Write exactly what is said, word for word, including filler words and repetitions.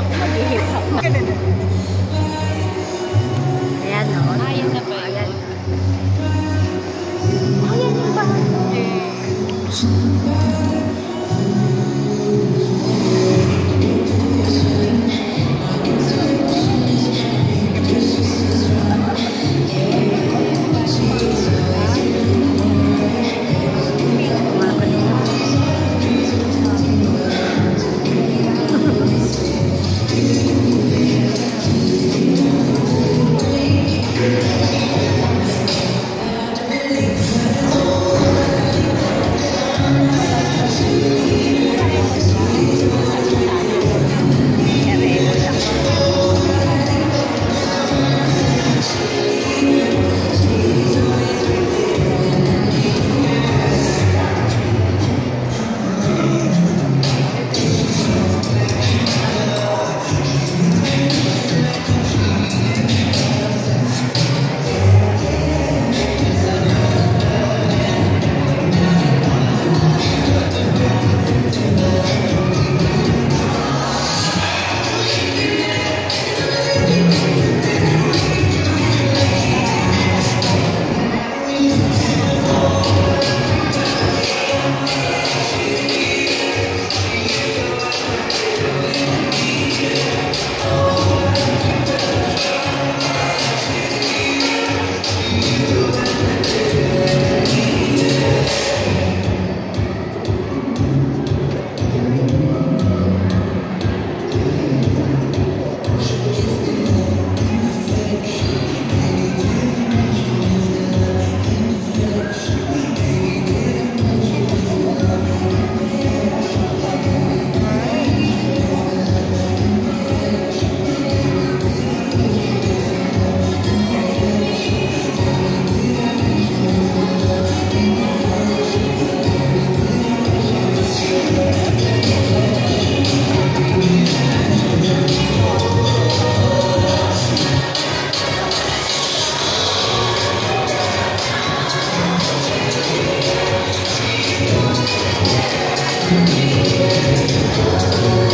ako maghihirap. Ayan o. No? Ayan na ba? Ayan. Ayan yung bahay. Thank you.